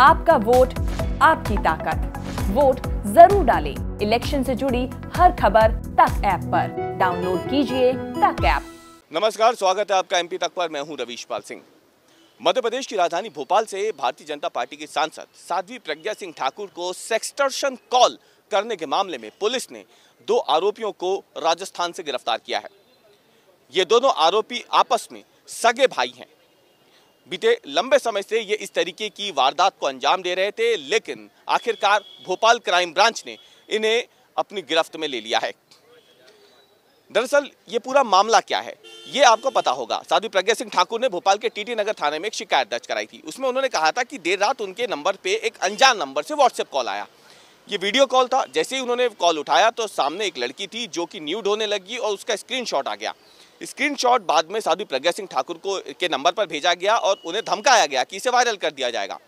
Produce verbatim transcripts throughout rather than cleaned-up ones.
आपका वोट आपकी ताकत। वोट जरूर डालें। इलेक्शन से जुड़ी हर खबर तक ऐप पर डाउनलोड कीजिए तक ऐप। नमस्कार, स्वागत है आपका एमपी तक पर। मैं हूं रवीश पाल सिंह। मध्य प्रदेश की राजधानी भोपाल से भारतीय जनता पार्टी के सांसद साध्वी प्रज्ञा सिंह ठाकुर को सेक्सटर्शन कॉल करने के मामले में पुलिस ने दो आरोपियों को राजस्थान से गिरफ्तार किया है। ये दोनों आरोपी आपस में सगे भाई हैं। बीते लंबे समय से ये इस तरीके की वारदात को अंजाम दे रहे थे, लेकिन आखिरकार भोपाल क्राइम ब्रांच ने इन्हें अपनी गिरफ्त में ले लिया है। दरअसल ये पूरा मामला क्या है ये आपको पता होगा। साध्वी प्रज्ञा सिंह ठाकुर ने भोपाल के टीटी नगर थाने में एक शिकायत दर्ज कराई थी। उसमें उन्होंने कहा था कि देर रात उनके नंबर पे एक अनजान नंबर से व्हाट्सएप कॉल आया। ये वीडियो कॉल था। जैसे ही उन्होंने कॉल उठाया तो सामने एक लड़की थी जो कि न्यूड होने लगी और उसका स्क्रीनशॉट आ गया। स्क्रीनशॉट बाद में साध्वी प्रज्ञा सिंह ठाकुर को के नंबर पर भेजा गया और उन्हें धमकाया गया कि इसे वायरल कर दिया जाएगा।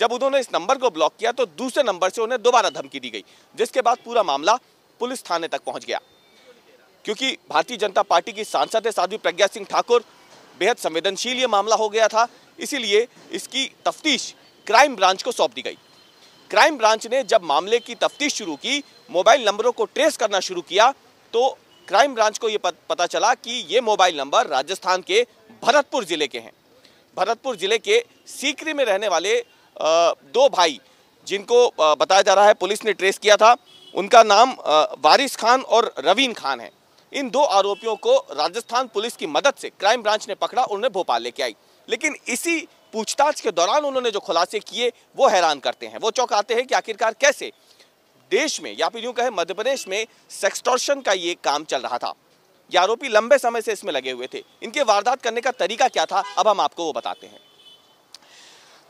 जब उन्होंने इस नंबर को ब्लॉक किया तो दूसरे नंबर से उन्हें दोबारा धमकी दी गई, जिसके बाद पूरा मामला पुलिस थाने तक पहुंच गया। क्योंकि भारतीय जनता पार्टी की सांसद है साध्वी प्रज्ञा सिंह ठाकुर, बेहद संवेदनशील ये मामला हो गया था, इसीलिए इसकी तफ्तीश क्राइम ब्रांच को सौंप दी गई। क्राइम ब्रांच ने जब मामले की तफ्तीश शुरू की, मोबाइल नंबरों को ट्रेस करना शुरू किया, तो क्राइम ब्रांच को ये पता चला कि ये मोबाइल नंबर राजस्थान के भरतपुर जिले के हैं। भरतपुर जिले के सीकरी में रहने वाले दो भाई, जिनको बताया जा रहा है पुलिस ने ट्रेस किया था, उनका नाम वारिस खान और रवीन खान है। इन दो आरोपियों को राजस्थान पुलिस की मदद से क्राइम ब्रांच ने पकड़ा, उन्हें भोपाल लेके आई। लेकिन इसी पूछताछ के दौरान उन्होंने जो खुलासे किए वो हैरान करते हैं, वो चौंकाते हैं कि आखिरकार कैसे देश में, या फिर यूं कहें मध्य प्रदेश में, सेक्सटॉर्शन का ये काम चल रहा था। ये आरोपी लंबे समय से इसमें लगे हुए थे। इनके वारदात करने का तरीका क्या था, अब हम आपको वो बताते हैं।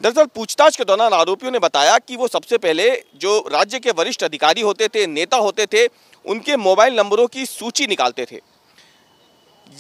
दरअसल पूछताछ के दौरान आरोपियों ने बताया कि वो सबसे पहले जो राज्य के वरिष्ठ अधिकारी होते थे, नेता होते थे, उनके मोबाइल नंबरों की सूची निकालते थे।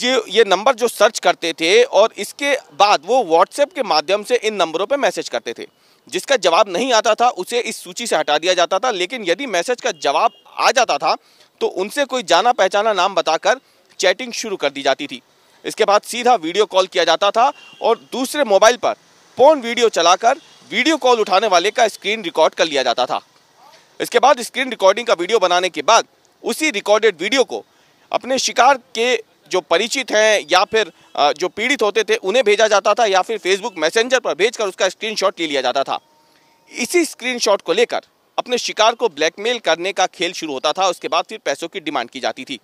ये ये नंबर जो सर्च करते थे और इसके बाद वो व्हाट्सएप के माध्यम से इन नंबरों पे मैसेज करते थे। जिसका जवाब नहीं आता था उसे इस सूची से हटा दिया जाता था, लेकिन यदि मैसेज का जवाब आ जाता था तो उनसे कोई जाना पहचाना नाम बताकर चैटिंग शुरू कर दी जाती थी। इसके बाद सीधा वीडियो कॉल किया जाता था और दूसरे मोबाइल पर पोर्न वीडियो चलाकर वीडियो कॉल उठाने वाले का स्क्रीन रिकॉर्ड कर लिया जाता था। इसके बाद स्क्रीन रिकॉर्डिंग का वीडियो बनाने के बाद उसी रिकॉर्डेड वीडियो को अपने शिकार के जो परिचित हैं या फिर जो पीड़ित होते थे उन्हें भेजा जाता था, या फिर फेसबुक मैसेंजर पर भेजकर उसका स्क्रीनशॉट ले लिया जाता था। इसी स्क्रीनशॉट को लेकर अपने शिकार को ब्लैकमेल करने का खेल शुरू होता था। उसके बाद फिर पैसों की डिमांड की जाती थी।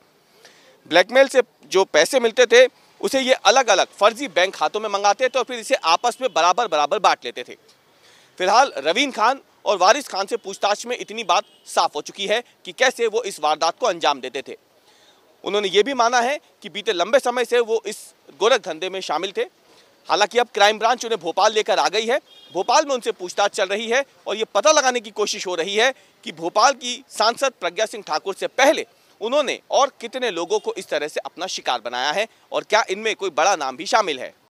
ब्लैकमेल से जो पैसे मिलते थे उसे ये अलग अलग फर्जी बैंक खातों में मंगाते थे और फिर इसे आपस में बराबर बराबर बांट लेते थे। फिलहाल रवीन खान और वारिस खान से पूछताछ में इतनी बात साफ हो चुकी है कि कैसे वो इस वारदात को अंजाम देते थे। उन्होंने ये भी माना है कि बीते लंबे समय से वो इस गोरख धंधे में शामिल थे। हालांकि अब क्राइम ब्रांच उन्हें भोपाल लेकर आ गई है। भोपाल में उनसे पूछताछ चल रही है और ये पता लगाने की कोशिश हो रही है कि भोपाल की सांसद प्रज्ञा सिंह ठाकुर से पहले उन्होंने और कितने लोगों को इस तरह से अपना शिकार बनाया है और क्या इनमें कोई बड़ा नाम भी शामिल है।